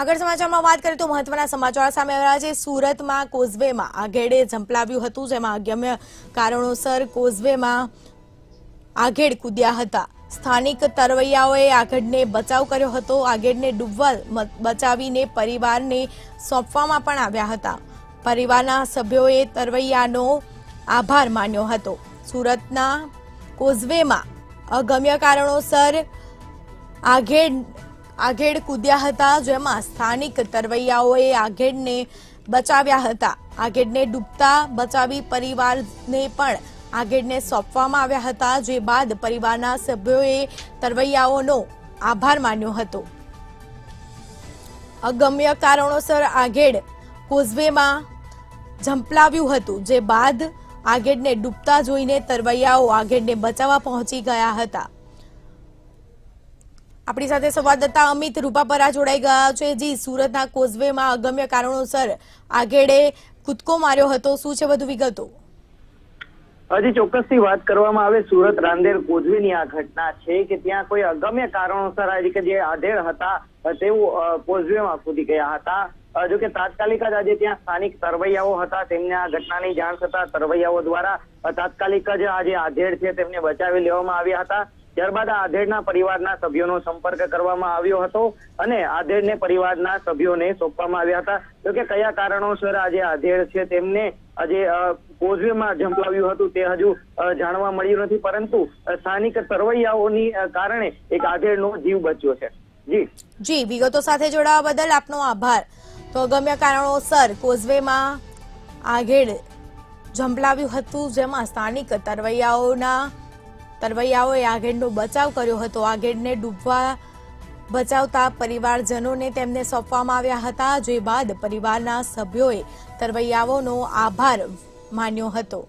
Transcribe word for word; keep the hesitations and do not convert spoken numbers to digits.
આગળ સમાચારમાં વાત કરીએ તો મહત્વના સમાચાર સામે આવ્યા છે। સુરતમાં કોઝવેમાં આઘેડે ઝંપલાવ્યું હતું, જેમાં અગમ્ય કારણોસર કોઝવેમાં આઘેડ કૂદ્યા હતા। સ્થાનિક તરવૈયાઓએ આઘેડને બચાવ કર્યો હતો। આઘેડને ડૂબવા બચાવીને પરિવારને સોંપવામાં પણ આવ્યા હતા। પરિવારના સભ્યોએ તરવૈયાનો આભાર માન્યો હતો। સુરતના કોઝવેમાં અગમ્ય કારણોસર આઘેડ आघेड़ कूद्या हता, जेमां स्थानिक तरवैयाओए आघेड़ने बचाव्या हता। आघेड़ने डूबता बचावी परिवारने पण आघेड़ने सौंपवामां आव्या हता, जे बाद परिवारना सभ्योए तरवैयाओनो आभार मान्यो हतो। अगम्य कारणोसर आघेड़ कोझवेमां झंपलाव्युं हतुं, जे बाद आघेड़ने डूबता जोईने तरवैयाओ आघेड़ने बचाववा पहोंची गया हता। अपनी साथे संवाददाता अमित रूपापरा जोड़ाई गया है। जी, सूरतना कोझवे में अगम्य कारणोसर आघेड़े कूदको मार्यो हतो, शुं छे वधु विगतो? हजी चोक्कसथी वात करवामां आवे, सूरत रांदेर कोझवेनी आ घटना छे के त्यां कोई अगम्य कारणोसर आज के जे आधेड़ हता तेओ कोझवे में कूदी गया हता। जो कि तात्कालिक ज आज त्यां स्थानिक तरवैयाओ हता, तेमने आ घटनानी जाण थता तरवैयाओ द्वारा तात्कालिक ज आज आधेड़ छे तेमने बचावी लेवामां आव्या हता। ત્યારબાદ આધેડના પરિવારના સભ્યોનો સંપર્ક કરવામાં આવ્યો હતો અને આધેડને પરિવારના સભ્યોને સોંપવામાં આવ્યા હતા। જો કે કયા કારણોસર આજે આધેડ છે તેમને આજે કોઝવેમાં ઝંપલાવ્યું હતું તે હજુ જાણવા મળ્યું નથી, પરંતુ સ્થાનિક તરવૈયાઓની કારણે એક આધેડનો જીવ બચ્યો છે। જી જી વિગતો સાથે જોડાવા બદલ આપનો આભાર। તો અગમ્ય કારણોસર કોઝવેમાં આધેડ ઝંપલાવ્યું હતું, જેમાં સ્થાનિક તરવૈયાઓના તરવૈયાઓએ આઘેડનો બચાવ કર્યો હતો। આઘેડને ડૂબવા બચાવતા પરિવારજનોને તેમને સોંપવામાં આવ્યા હતા, જે બાદ પરિવારના સભ્યોએ તરવૈયાઓનો આભાર માન્યો હતો।